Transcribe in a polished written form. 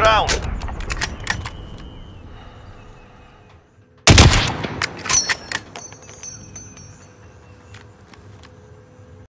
ground.